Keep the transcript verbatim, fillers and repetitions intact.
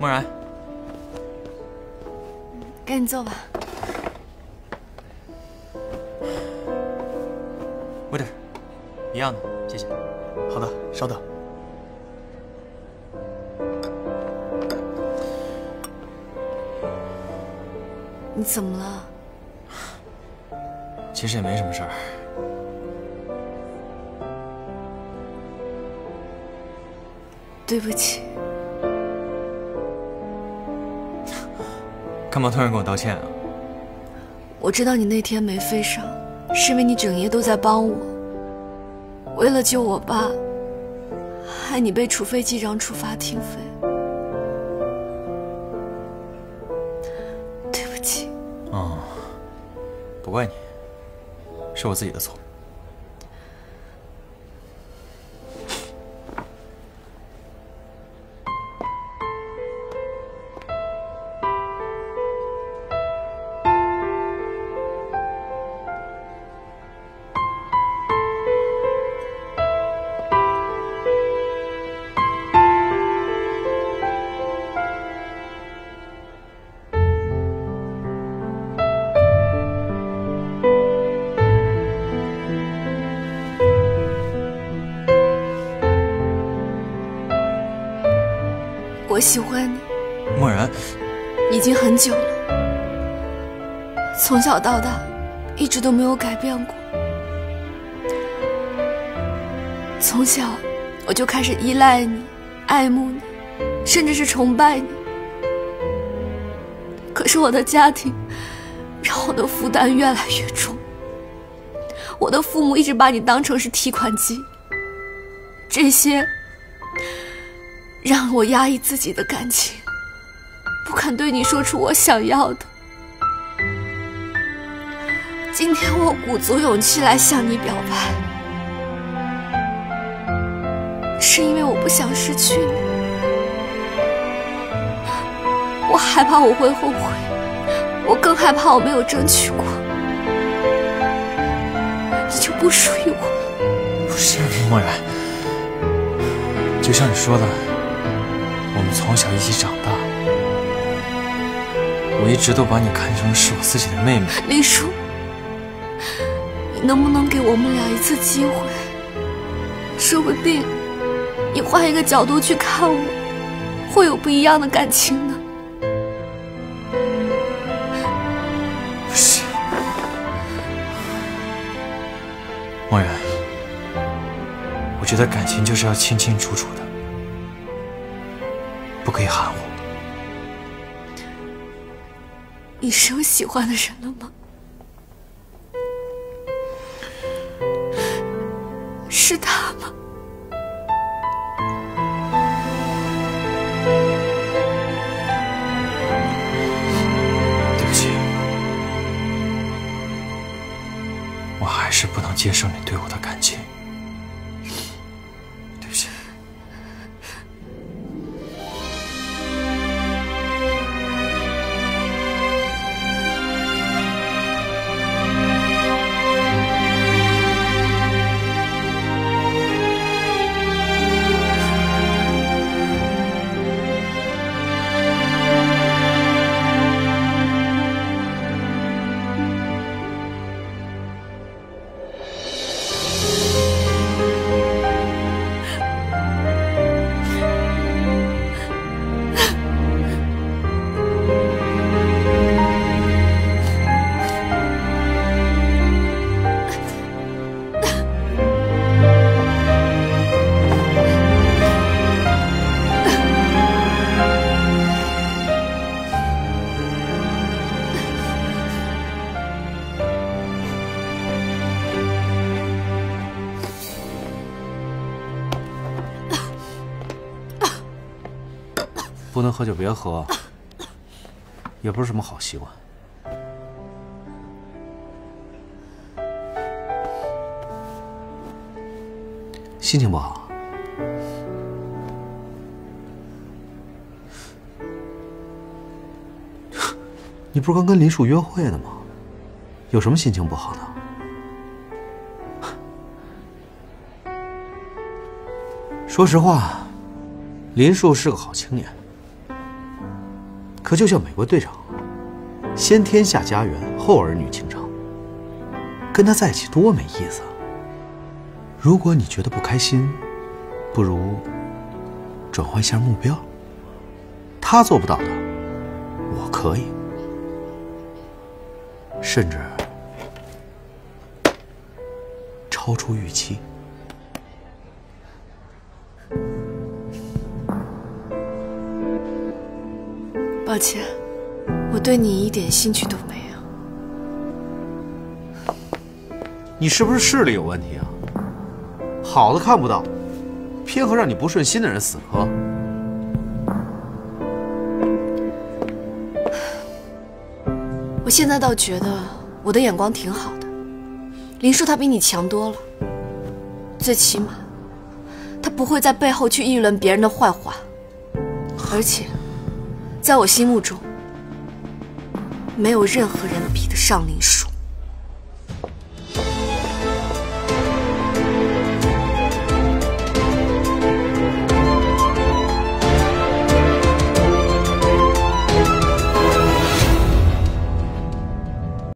默然，赶紧坐吧。waiter， 一样的，谢谢。好的，稍等。你怎么了？其实也没什么事儿。 对不起，干嘛突然跟我道歉啊？我知道你那天没飞上，是因为你整夜都在帮我。为了救我爸，害你被处飞机长处罚停飞。对不起。哦，不怪你，是我自己的错。 我喜欢你，默然，已经很久了，从小到大，一直都没有改变过。从小我就开始依赖你、爱慕你，甚至是崇拜你。可是我的家庭让我的负担越来越重，我的父母一直把你当成是提款机，这些。 让我压抑自己的感情，不敢对你说出我想要的。今天我鼓足勇气来向你表白，是因为我不想失去你，我害怕我会后悔，我更害怕我没有争取过，你就不属于我。不是，默然，就像你说的。 我们从小一起长大，我一直都把你看成是我自己的妹妹。林叔，你能不能给我们俩一次机会？说不定你换一个角度去看我，会有不一样的感情呢。不是，默然，我觉得感情就是要清清楚楚的。 不可以喊我。你是有喜欢的人了吗？是他吗？对不起，我还是不能接受你对我的感情。 不能喝就别喝，也不是什么好习惯。心情不好，你不是刚跟林树约会呢吗？有什么心情不好的？说实话，林树是个好青年。可就像美国队长，先天下家园，后儿女情长。跟他在一起多没意思啊！如果你觉得不开心，不如转换一下目标。他做不到的，我可以。甚至超出预期。 抱歉，我对你一点兴趣都没有。你是不是视力有问题啊？好的看不到，偏和让你不顺心的人死磕。我现在倒觉得我的眼光挺好的，林叔他比你强多了。最起码，他不会在背后去议论别人的坏话，而且。 在我心目中，没有任何人比得上林叔。